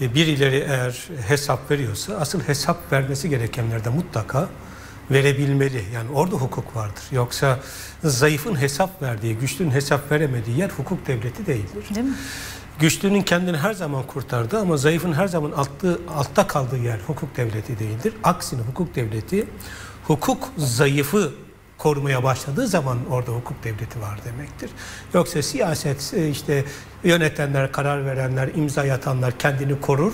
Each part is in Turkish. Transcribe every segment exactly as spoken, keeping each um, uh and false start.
bir ileri eğer hesap veriyorsa asıl hesap vermesi gerekenlerde mutlaka verebilmeli. Yani orada hukuk vardır. Yoksa zayıfın hesap verdiği, güçlünün hesap veremediği yer hukuk devleti değildir. Değil mi? Güçlünün kendini her zaman kurtardığı ama zayıfın her zaman altı, altta kaldığı yer hukuk devleti değildir. Aksine hukuk devleti, hukuk zayıfı korumaya başladığı zaman orada hukuk devleti var demektir. Yoksa siyaset, işte yönetenler, karar verenler, imza atanlar kendini korur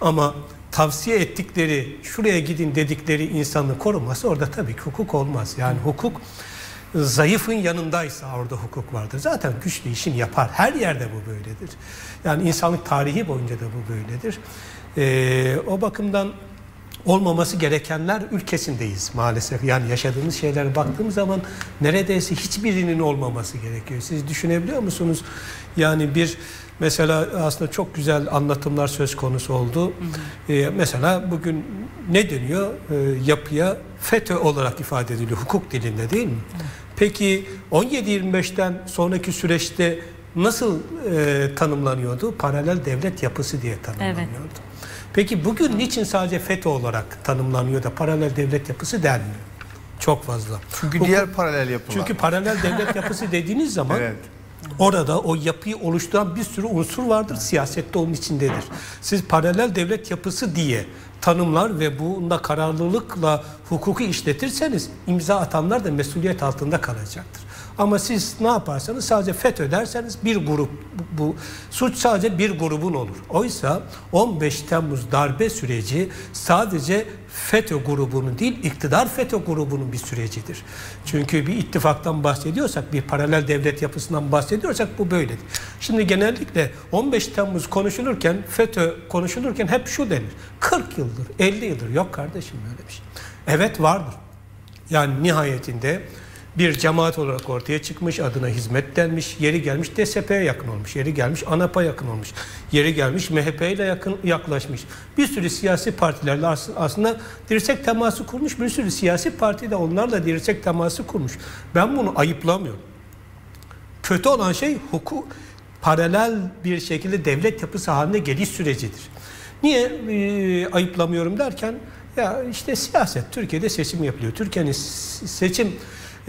ama tavsiye ettikleri, şuraya gidin dedikleri insanı koruması orada tabii ki hukuk olmaz. Yani hukuk zayıfın yanındaysa orada hukuk vardır. Zaten güçlü işini yapar. Her yerde bu böyledir. Yani insanlık tarihi boyunca da bu böyledir. Ee, o bakımdan olmaması gerekenler ülkesindeyiz maalesef. Yani yaşadığımız şeylere baktığımız zaman neredeyse hiçbirinin olmaması gerekiyor. Siz düşünebiliyor musunuz? Yani bir mesela aslında çok güzel anlatımlar söz konusu oldu. Ee, mesela bugün ne dönüyor? Ee, yapıya FETÖ olarak ifade ediliyor hukuk dilinde, değil mi? Hı. Peki on yedi yirmi beş'ten sonraki süreçte nasıl e, tanımlanıyordu? Paralel devlet yapısı diye tanımlanıyordu. Evet. Peki bugün niçin sadece FETÖ olarak tanımlanıyor da paralel devlet yapısı denmiyor? Çok fazla. Çünkü hukuk, diğer paralel yapılar. Çünkü paralel devlet yapısı dediğiniz zaman evet, orada o yapıyı oluşturan bir sürü unsur vardır. Siyasette onun içindedir. Siz paralel devlet yapısı diye tanımlar ve bunda kararlılıkla hukuku işletirseniz imza atanlar da mesuliyet altında kalacaktır. Ama siz ne yaparsanız sadece FETÖ derseniz bir grup, bu, bu suç sadece bir grubun olur. Oysa on beş Temmuz darbe süreci sadece FETÖ grubunun değil, iktidar FETÖ grubunun bir sürecidir. Çünkü bir ittifaktan bahsediyorsak, bir paralel devlet yapısından bahsediyorsak bu böyledir. Şimdi genellikle on beş Temmuz konuşulurken, FETÖ konuşulurken hep şu denir: kırk yıldır, elli yıldır yok kardeşim böyle bir şey. Evet, vardır. Yani nihayetinde bir cemaat olarak ortaya çıkmış, adına hizmet denmiş, yeri gelmiş D S P'ye yakın olmuş, yeri gelmiş ANAP'a yakın olmuş, yeri gelmiş M H P ile yakın yaklaşmış. Bir sürü siyasi partilerle aslında dirsek teması kurmuş, bir sürü siyasi parti de onlarla dirsek teması kurmuş. Ben bunu ayıplamıyorum. Kötü olan şey hukuk paralel bir şekilde devlet yapısı haline geliş sürecidir. Niye ee, ayıplamıyorum derken, ya işte siyaset, Türkiye'de seçim yapılıyor. Türkiye'nin seçim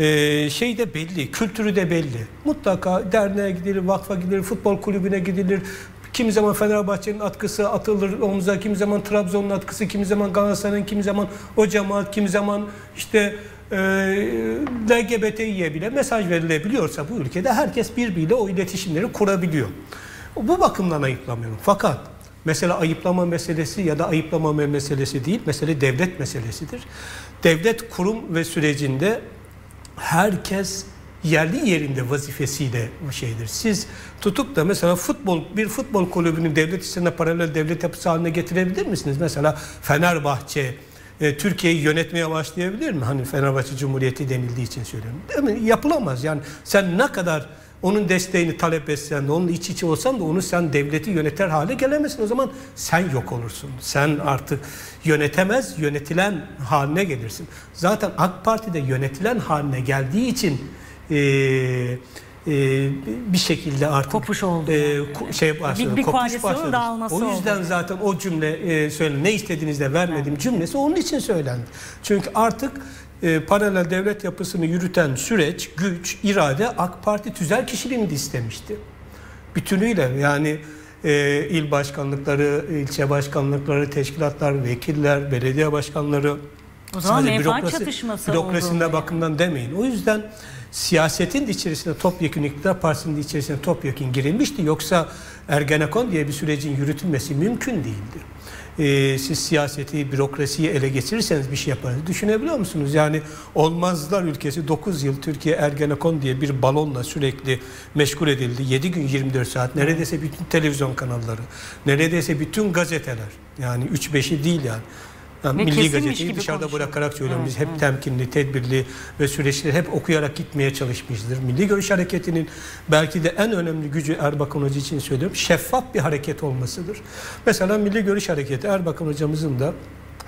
Ee, şey de belli, kültürü de belli. Mutlaka derneğe gidilir, vakfa gidilir, futbol kulübüne gidilir. Kimi zaman Fenerbahçe'nin atkısı atılır omuza, kimi zaman Trabzon'un atkısı, kimi zaman Galatasaray'ın, kimi zaman o cemaat, kimi zaman işte e, L G B T'ye bile mesaj verilebiliyorsa bu ülkede herkes birbiriyle o iletişimleri kurabiliyor. Bu bakımdan ayıplamıyorum. Fakat mesela ayıplama meselesi ya da ayıplama meselesi değil, mesele devlet meselesidir. Devlet kurum ve sürecinde herkes yerli yerinde vazifesiyle bir şeydir. Siz tutup da mesela futbol bir futbol kulübünün devlet işlerine paralel devlet yapısı haline getirebilir misiniz? Mesela Fenerbahçe e, Türkiye'yi yönetmeye başlayabilir mi? Hani Fenerbahçe Cumhuriyeti denildiği için söylüyorum. Değil mi? Yapılamaz. Yani sen ne kadar onun desteğini talep etsen de, onun iç içi olsan da onu sen devleti yöneter hale gelemezsin. O zaman sen yok olursun. Sen artık yönetemez, yönetilen haline gelirsin. Zaten AK Parti'de yönetilen haline geldiği için e, e, bir şekilde artık kopuş oldu. E, şey başladı, bir, bir kopuş başladı. O yüzden oldu. Zaten o cümle e, söyle, ne istediğinizde vermediğim evet. cümlesi onun için söylendi. Çünkü artık E, paralel devlet yapısını yürüten süreç, güç, irade AK Parti tüzel kişiliğini de istemişti. Bütünüyle yani e, il başkanlıkları, ilçe başkanlıkları, teşkilatlar, vekiller, belediye başkanları. O zaman bürokrasi, bürokrasinde bakımdan demeyin. O yüzden siyasetin de içerisinde topyekun, iktidar partisinin de içerisinde topyekun girilmişti. Yoksa Ergenekon diye bir sürecin yürütülmesi mümkün değildi. Ee, siz siyaseti, bürokrasiyi ele geçirirseniz bir şey yaparız. Düşünebiliyor musunuz? Yani olmazlar ülkesi dokuz yıl Türkiye Ergenekon diye bir balonla sürekli meşgul edildi. yedi gün yirmi dört saat neredeyse bütün televizyon kanalları, neredeyse bütün gazeteler, yani üç beşi değil yani. Yani Milli Gazete'yi dışarıda konuşuyor. Bırakarak söylüyorum. Evet, biz hep evet. temkinli, tedbirli ve süreçleri hep okuyarak gitmeye çalışmışızdır. Milli Görüş Hareketi'nin belki de en önemli gücü, Erbakan Hoca için söylüyorum, şeffaf bir hareket olmasıdır. Mesela Milli Görüş Hareketi, Erbakan Hocamızın da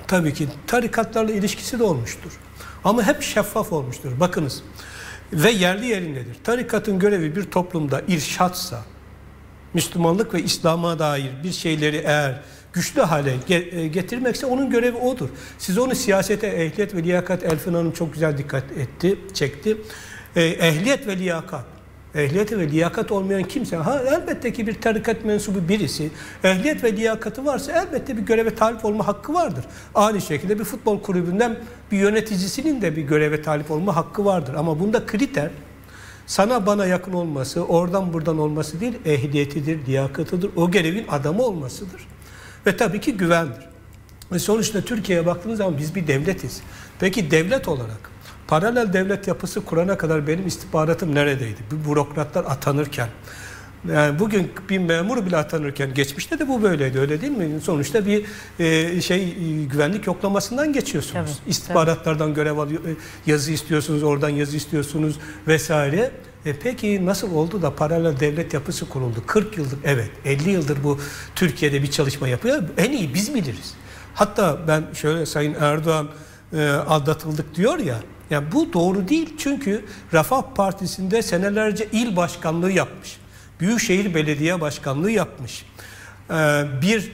tabii ki tarikatlarla ilişkisi de olmuştur. Ama hep şeffaf olmuştur. Bakınız, ve yerli yerindedir. Tarikatın görevi bir toplumda irşatsa, Müslümanlık ve İslam'a dair bir şeyleri eğer güçlü hale getirmekse onun görevi odur. Siz onu siyasete ehliyet ve liyakat, Elfin Hanım çok güzel dikkat etti, çekti. E, ehliyet ve liyakat. Ehliyet ve liyakat olmayan kimse, ha, elbette ki bir tarikat mensubu birisi, ehliyet ve liyakatı varsa elbette bir göreve talip olma hakkı vardır. Aynı şekilde bir futbol kulübünden bir yöneticisinin de bir göreve talip olma hakkı vardır. Ama bunda kriter sana bana yakın olması, oradan buradan olması değil, ehliyetidir, liyakatıdır, o görevin adamı olmasıdır. Ve tabii ki güvendir. Ve sonuçta Türkiye'ye baktığınız zaman biz bir devletiz. Peki devlet olarak paralel devlet yapısı kurana kadar benim istihbaratım neredeydi? Bu bürokratlar atanırken, yani bugün bir memur bile atanırken, geçmişte de bu böyleydi, öyle değil mi? Sonuçta bir e, şey güvenlik yoklamasından geçiyorsunuz. Evet, İstihbaratlardan evet. görev alıyor, yazı istiyorsunuz, oradan yazı istiyorsunuz vesaire. E peki nasıl oldu da paralel devlet yapısı kuruldu? kırk yıldır, evet, elli yıldır bu Türkiye'de bir çalışma yapıyor. En iyi biz biliriz. Hatta ben şöyle, Sayın Erdoğan e, aldatıldık diyor ya. Yani bu doğru değil, çünkü Refah Partisi'nde senelerce il başkanlığı yapmış. Büyükşehir Belediye Başkanlığı yapmış. Bir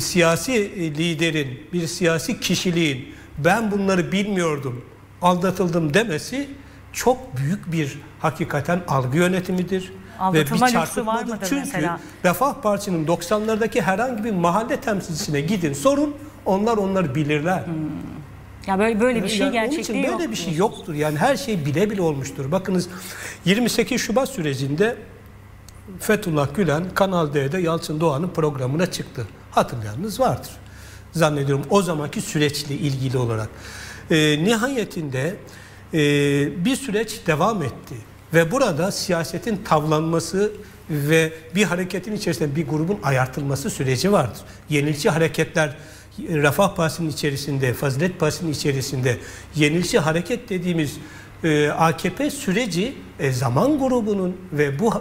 siyasi liderin, bir siyasi kişiliğin ben bunları bilmiyordum, aldatıldım demesi çok büyük bir hakikaten algı yönetimidir. Aldatılma lüksü var mıdır çünkü mesela? Refah Partisi'nin doksanlardaki herhangi bir mahalle temsilcisine gidin sorun, onlar onları bilirler. Hmm. Ya böyle böyle bir şey yani gerçekliği yok. Böyle bir şey yoktur. Yani her şey bile bile olmuştur. Bakınız yirmi sekiz Şubat sürecinde Fethullah Gülen Kanal D'de Yalçın Doğan'ın programına çıktı. Hatırlayanınız vardır. Zannediyorum o zamanki süreçle ilgili olarak. E, nihayetinde e, bir süreç devam etti. Ve burada siyasetin tavlanması ve bir hareketin içerisinde bir grubun ayartılması süreci vardır. Yenilikçi hareketler Refah Partisi'nin içerisinde, Fazilet Partisi'nin içerisinde yenilikçi hareket dediğimiz e, A K P süreci e, zaman grubunun ve bu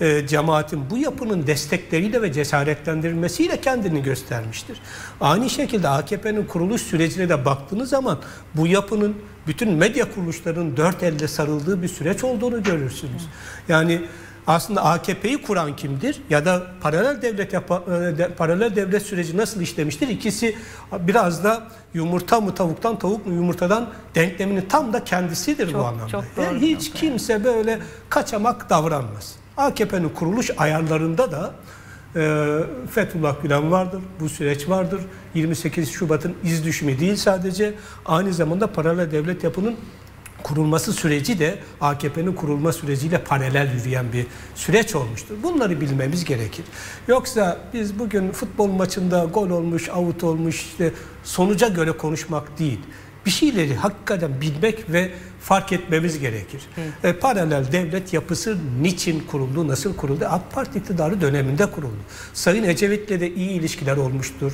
e, e, cemaatin, bu yapının destekleriyle ve cesaretlendirilmesiyle kendini göstermiştir. Aynı şekilde A K P'nin kuruluş sürecine de baktığınız zaman bu yapının bütün medya kuruluşlarının dört elle sarıldığı bir süreç olduğunu görürsünüz. Yani aslında A K P'yi kuran kimdir ya da paralel devlet yapa, de, paralel devlet süreci nasıl işlemiştir? İkisi biraz da yumurta mı tavuktan, tavuk mu yumurtadan denkleminin tam da kendisidir çok, bu anlamda. Çok doğru, hiç çok kimse yani böyle kaçamak davranmaz. A K P'nin kuruluş ayarlarında da e, Fethullah Gülen vardır, bu süreç vardır. yirmi sekiz Şubat'ın iz düşümü değil sadece, aynı zamanda paralel devlet yapının kurulması süreci de A K P'nin kurulma süreciyle paralel yürüyen bir süreç olmuştur. Bunları bilmemiz gerekir. Yoksa biz bugün futbol maçında gol olmuş, out olmuş, işte sonuca göre konuşmak değil. Bir şeyleri hakikaten bilmek ve fark etmemiz gerekir. E, paralel devlet yapısı niçin kuruldu, nasıl kuruldu? AK Parti iktidarı döneminde kuruldu. Sayın Ecevit'le de iyi ilişkiler olmuştur.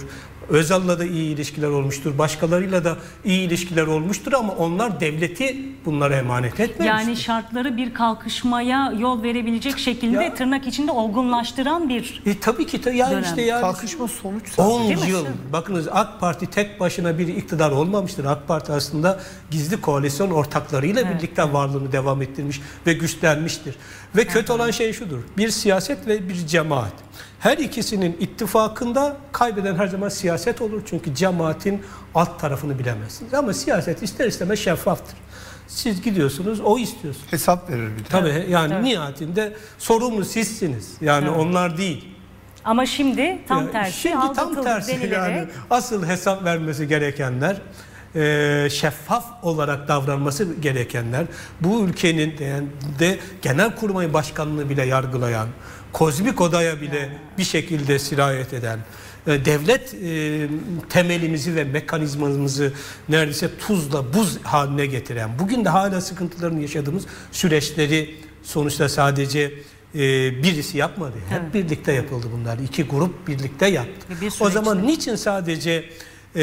Özal'la da iyi ilişkiler olmuştur. Başkalarıyla da iyi ilişkiler olmuştur ama onlar devleti bunlara emanet etmemiştir. Yani şartları bir kalkışmaya yol verebilecek şekilde ya, tırnak içinde olgunlaştıran bir e, tabii ki ta, yani işte yani kalkışma sonuç on yıl. Bakınız AK Parti tek başına bir iktidar olmamıştır. AK Parti aslında gizli koalisyon ortaklarıyla evet, birlikte evet. varlığını devam ettirmiş ve güçlenmiştir. Ve evet, kötü olan şey şudur. Bir siyaset ve bir cemaat. Her ikisinin ittifakında kaybeden her zaman siyaset olur. Çünkü cemaatin alt tarafını bilemezsiniz. Ama siyaset ister istemez şeffaftır. Siz gidiyorsunuz, o istiyorsunuz. Hesap verir bir de. Tabii yani evet. nihayetinde sorumlu sizsiniz. Yani evet. onlar değil. Ama şimdi tam yani, tersi. Şimdi tam tersi denilerek... yani asıl hesap vermesi gerekenler, E, şeffaf olarak davranması gerekenler, bu ülkenin yani de Genelkurmay Başkanlığı bile yargılayan, kozmik odaya bile bir şekilde sirayet eden, e, devlet e, temelimizi ve mekanizmamızı neredeyse tuzla buz haline getiren, bugün de hala sıkıntılarını yaşadığımız süreçleri sonuçta sadece birisi yapmadı. Hep evet. birlikte yapıldı bunlar. İki grup birlikte yaptı. Bir o zaman niçin sadece Ee,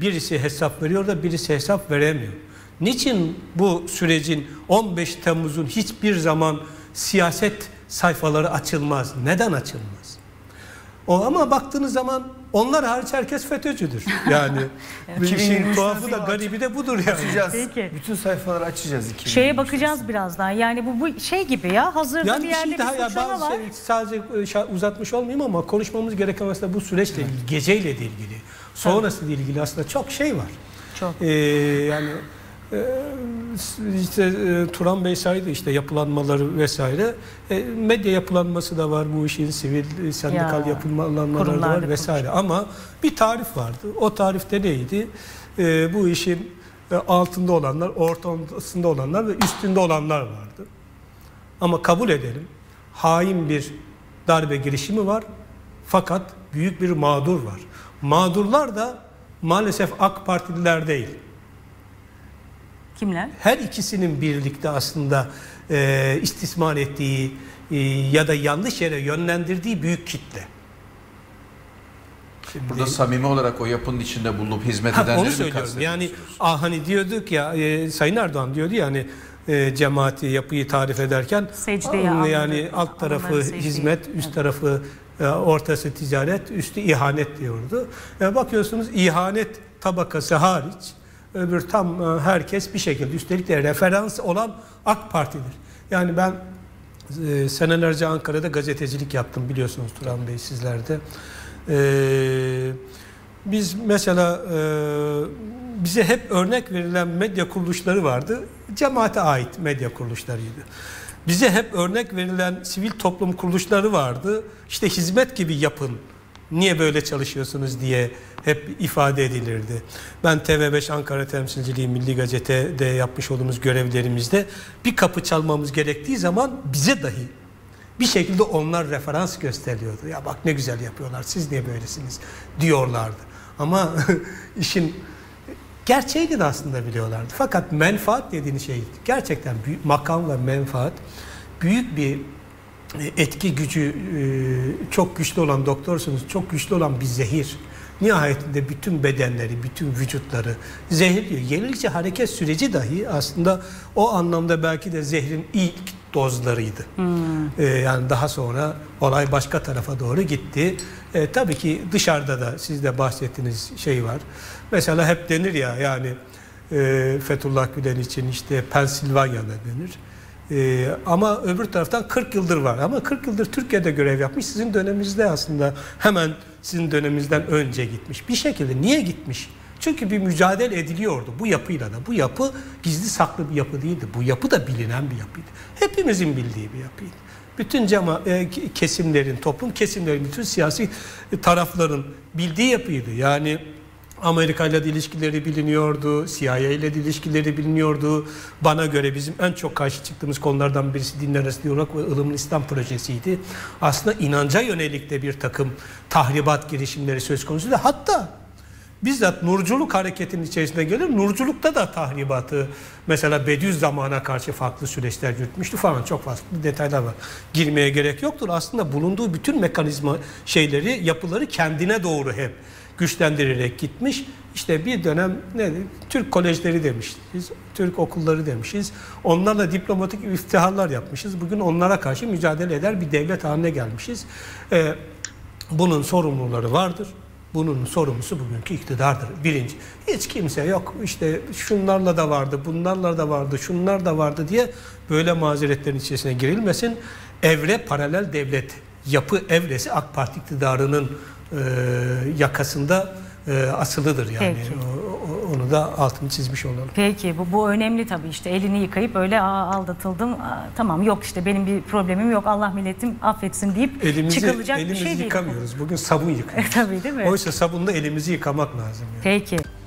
birisi hesap veriyor da birisi hesap veremiyor? Niçin bu sürecin on beş Temmuz'un hiçbir zaman siyaset sayfaları açılmaz? Neden açılmaz? O, ama baktığınız zaman onlar hariç herkes FETÖ'cüdür. Yani bir şeyin tuhafı da garibi de budur yani. Açacağız. Peki. Bütün sayfaları açacağız. Şeye bakacağız birazdan. Yani bu, bu şey gibi ya, hazır yani bir yerde bir suçlama var. Şey, sadece uzatmış olmayayım ama konuşmamız gereken aslında bu süreçle ilgili, geceyle de ilgili, sonrasıyla ilgili aslında çok şey var. Çok. Ee, yani işte Turan Bey saydı işte yapılanmaları vesaire, medya yapılanması da var bu işin, sivil sendikal ya, yapılanmaları da var vesaire kurmuş. Ama bir tarif vardı, o tarifte neydi? Bu işin altında olanlar, ortasında olanlar ve üstünde olanlar vardı. Ama kabul edelim, hain bir darbe girişimi var fakat büyük bir mağdur var. Mağdurlar da maalesef AK Partililer değil. Kimler? Her ikisinin birlikte aslında e, istismar ettiği e, ya da yanlış yere yönlendirdiği büyük kitle. Şimdi, burada samimi olarak o yapının içinde bulunup hizmet ha, edenleri onu söylüyorum. Yani ah, hani diyorduk ya e, Sayın Erdoğan diyordu yani e, cemaati, yapıyı tarif ederken an, yani alt tarafı hizmet, üst evet. tarafı e, ortası ticaret, üstü ihanet diyordu. E, bakıyorsunuz ihanet tabakası hariç öbür tam herkes bir şekilde, üstelik de referans olan AK Parti'dir. Yani ben e, senelerce Ankara'da gazetecilik yaptım, biliyorsunuz Turan Bey sizlerde. E, biz mesela e, bize hep örnek verilen medya kuruluşları vardı. Cemaate ait medya kuruluşlarıydı. Bize hep örnek verilen sivil toplum kuruluşları vardı. İşte hizmet gibi yapın. Niye böyle çalışıyorsunuz diye hep ifade edilirdi. Ben T V beş Ankara Temsilciliği Milli Gazete'de yapmış olduğumuz görevlerimizde bir kapı çalmamız gerektiği zaman bize dahi bir şekilde onlar referans gösteriliyordu. Ya bak ne güzel yapıyorlar, siz niye böylesiniz diyorlardı. Ama işin gerçeğini de aslında biliyorlardı. Fakat menfaat dediğin şey gerçekten büyük, makam ve menfaat büyük bir etki gücü, çok güçlü olan doktorsunuz, çok güçlü olan bir zehir. Nihayetinde bütün bedenleri, bütün vücutları zehirliyor. Yenilikçi hareket süreci dahi aslında o anlamda belki de zehrin ilk dozlarıydı. Hmm. Yani daha sonra olay başka tarafa doğru gitti. E, tabii ki dışarıda da siz de bahsettiğiniz şey var. Mesela hep denir ya yani e, Fethullah Gülen için işte Pensilvanya'da denir. Ee, ama öbür taraftan kırk yıldır var. Ama kırk yıldır Türkiye'de görev yapmış. Sizin döneminizde aslında hemen sizin döneminizden önce gitmiş. Bir şekilde niye gitmiş? Çünkü bir mücadele ediliyordu bu yapıyla da. Bu yapı gizli saklı bir yapı değildi. Bu yapı da bilinen bir yapıydı. Hepimizin bildiği bir yapıydı. Bütün cema, e, kesimlerin, toplum kesimlerin, bütün siyasi tarafların bildiği yapıydı. Yani Amerika ile de ilişkileri biliniyordu, C I A ile de ilişkileri biliniyordu. Bana göre bizim en çok karşı çıktığımız konulardan birisi dinler arası diyalog ve ılımlı İslam projesiydi. Aslında inanca yönelik de bir takım tahribat girişimleri söz konusuydu. Hatta bizzat nurculuk hareketinin içerisine gelir, nurculukta da tahribatı mesela Bediüzzaman'a karşı farklı süreçler yürütmüştü falan, çok farklı detaylar var. Girmeye gerek yoktur. Aslında bulunduğu bütün mekanizma şeyleri, yapıları kendine doğru hep güçlendirerek gitmiş. İşte bir dönem ne, Türk kolejleri demişiz, Türk okulları demişiz. Onlarla diplomatik iftiharlar yapmışız. Bugün onlara karşı mücadele eder bir devlet haline gelmişiz. Ee, bunun sorumluları vardır. Bunun sorumlusu bugünkü iktidardır. Birinci. Hiç kimse yok. İşte şunlarla da vardı, bunlarla da vardı, şunlar da vardı diye böyle mazeretlerin içerisine girilmesin. Evre paralel devlet yapı evresi AK Parti iktidarının E, yakasında e, asılıdır yani. O, onu da altını çizmiş olalım. Peki bu, bu önemli tabii, işte elini yıkayıp öyle aldatıldım, aa, tamam yok işte benim bir problemim yok, Allah milletim affetsin deyip elimizi, çıkılacak elimizi bir şey değil. Elimizi yıkamıyoruz. Bugün sabun yıkıyoruz. E, tabii değil mi? Oysa sabunla elimizi yıkamak lazım. Yani. Peki.